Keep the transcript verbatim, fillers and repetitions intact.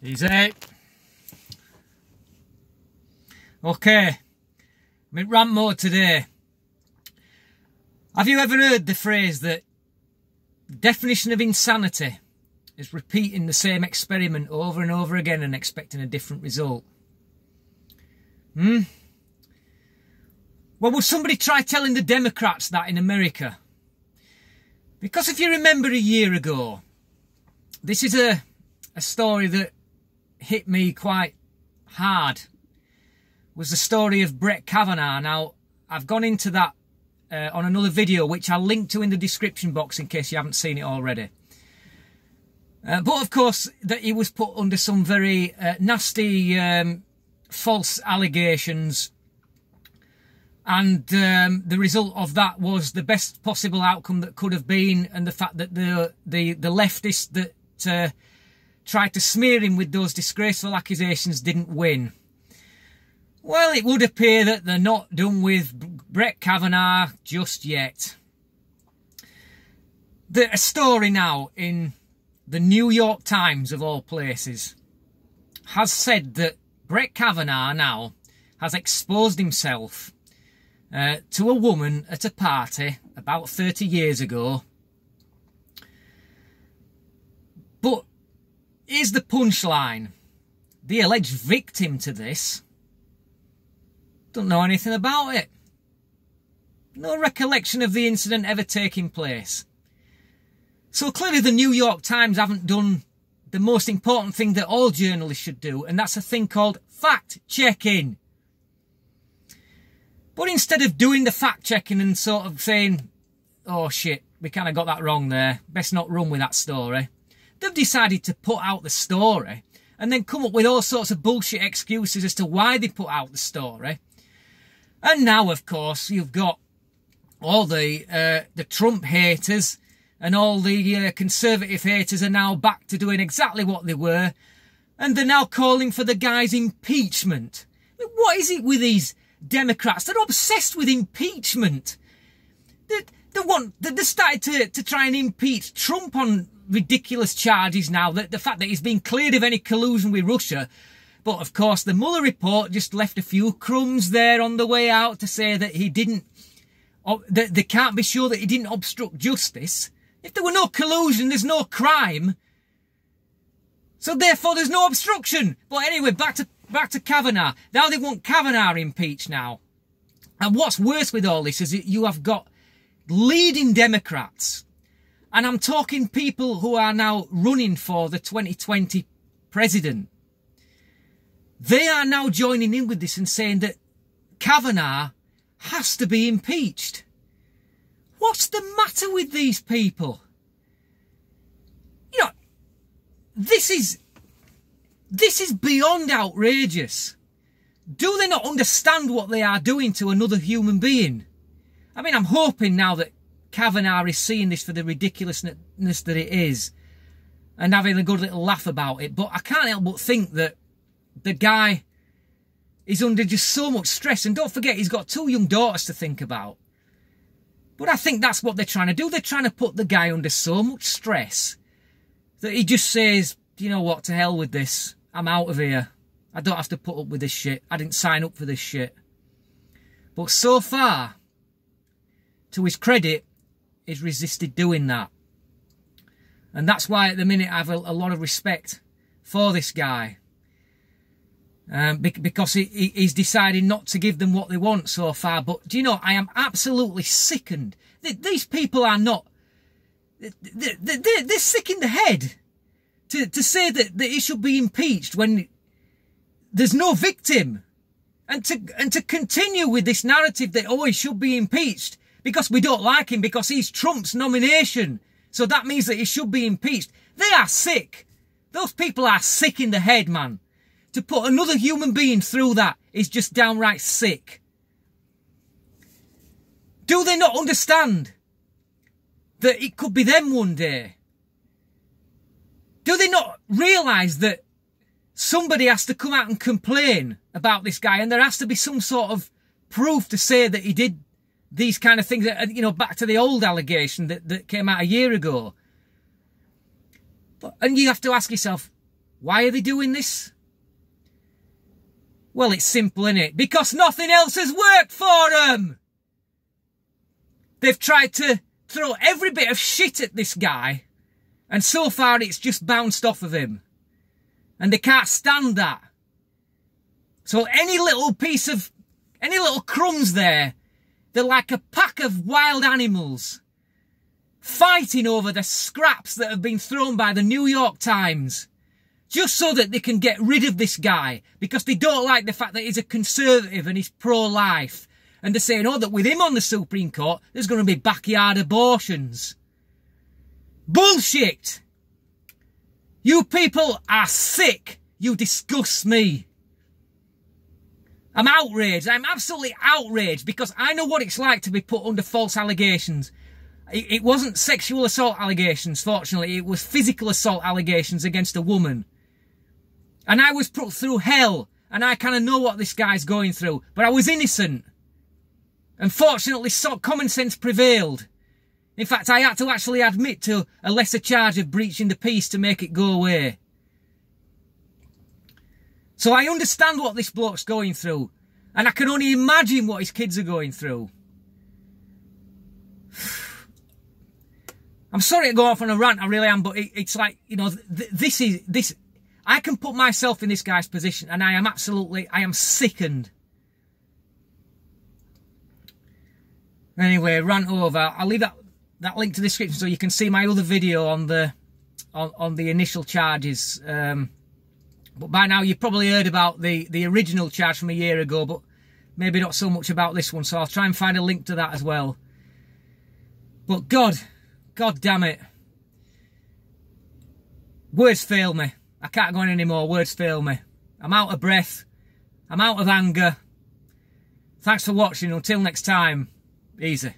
Easy. Okay. I'm in rant mode today. Have you ever heard the phrase that the definition of insanity is repeating the same experiment over and over again and expecting a different result? Hmm? Well, would somebody try telling the Democrats that in America? Because if you remember a year ago, this is a, a story that hit me quite hard. Was the story of Brett Kavanaugh. Now, I've gone into that uh, on another video, which I'll link to in the description box in case you haven't seen it already. Uh, but, of course, that he was put under some very uh, nasty um, false allegations. And um, the result of that was the best possible outcome that could have been, and the fact that the the, the leftists that uh, tried to smear him with those disgraceful accusations didn't win. Well, it would appear that they're not done with Brett Kavanaugh just yet. There's a story now in the New York Times, of all places, has said that Brett Kavanaugh now has exposed himself uh, to a woman at a party about thirty years ago. But here's the punchline. The alleged victim to this don't know anything about it. No recollection of the incident ever taking place. So clearly the New York Times haven't done the most important thing that all journalists should do, and that's a thing called fact-checking. But instead of doing the fact-checking and sort of saying, oh shit, we kind of got that wrong there, best not run with that story, they've decided to put out the story and then come up with all sorts of bullshit excuses as to why they put out the story. And now, of course, you've got all the uh, the Trump haters and all the uh, conservative haters are now back to doing exactly what they were, and they're now calling for the guy's impeachment. I mean, what is it with these Democrats? They're obsessed with impeachment. They, they want they, they started to to try and impeach Trump on ridiculous charges now. That the fact that he's been cleared of any collusion with Russia. But, of course, the Mueller report just left a few crumbs there on the way out to say that he didn't, that they can't be sure that he didn't obstruct justice. If there were no collusion, there's no crime. So, therefore, there's no obstruction. But anyway, back to, back to Kavanaugh. Now they want Kavanaugh impeached now. And what's worse with all this is that you have got leading Democrats. And I'm talking people who are now running for the twenty twenty president. They are now joining in with this and saying that Kavanaugh has to be impeached. What's the matter with these people? You know, this is, this is beyond outrageous. Do they not understand what they are doing to another human being? I mean, I'm hoping now that Kavanaugh is seeing this for the ridiculousness that it is and having a good little laugh about it. But I can't help but think that the guy is under just so much stress. And don't forget, he's got two young daughters to think about. But I think that's what they're trying to do. They're trying to put the guy under so much stress that he just says, you know what, to hell with this. I'm out of here. I don't have to put up with this shit. I didn't sign up for this shit. But so far, to his credit, he's resisted doing that. And that's why at the minute I have a, a lot of respect for this guy. Um, because he, he, he's decided not to give them what they want so far. But, do you know, I am absolutely sickened. These people are not... They're, they're, they're sick in the head to, to say that, that he should be impeached when there's no victim. And to, and to continue with this narrative that, oh, he should be impeached because we don't like him, because he's Trump's nomination. So that means that he should be impeached. They are sick. Those people are sick in the head, man. To put another human being through that is just downright sick. Do they not understand that it could be them one day? Do they not realise that somebody has to come out and complain about this guy, and there has to be some sort of proof to say that he did these kind of things, that, you know, back to the old allegation that, that came out a year ago. But, and you have to ask yourself, Why are they doing this? Well, it's simple, isn't it? Because nothing else has worked for them. They've tried to throw every bit of shit at this guy, and so far it's just bounced off of him. And they can't stand that. So any little piece of, any little crumbs there, they're like a pack of wild animals fighting over the scraps that have been thrown by the New York Times, just so that they can get rid of this guy, because they don't like the fact that he's a conservative and he's pro-life. And they're saying, oh, that with him on the Supreme Court, there's going to be backyard abortions. Bullshit! You people are sick. You disgust me. I'm outraged. I'm absolutely outraged, because I know what it's like to be put under false allegations. It wasn't sexual assault allegations, fortunately. It was physical assault allegations against a woman. And I was put through hell, and I kind of know what this guy's going through. But I was innocent. Unfortunately, so common sense prevailed. In fact, I had to actually admit to a lesser charge of breaching the peace to make it go away. So I understand what this bloke's going through. And I can only imagine what his kids are going through. I'm sorry to go off on a rant, I really am, but it, it's like, you know, th this is, this, I can put myself in this guy's position, and I am absolutely, I am sickened. Anyway, rant over. I'll leave that, that link to the description so you can see my other video on the, on, on the initial charges. Um, but by now you've probably heard about the, the original charge from a year ago, but maybe not so much about this one. So I'll try and find a link to that as well. But God, God damn it. Words fail me. I can't go on anymore. Words fail me. I'm out of breath. I'm out of anger. Thanks for watching. Until next time. Easy.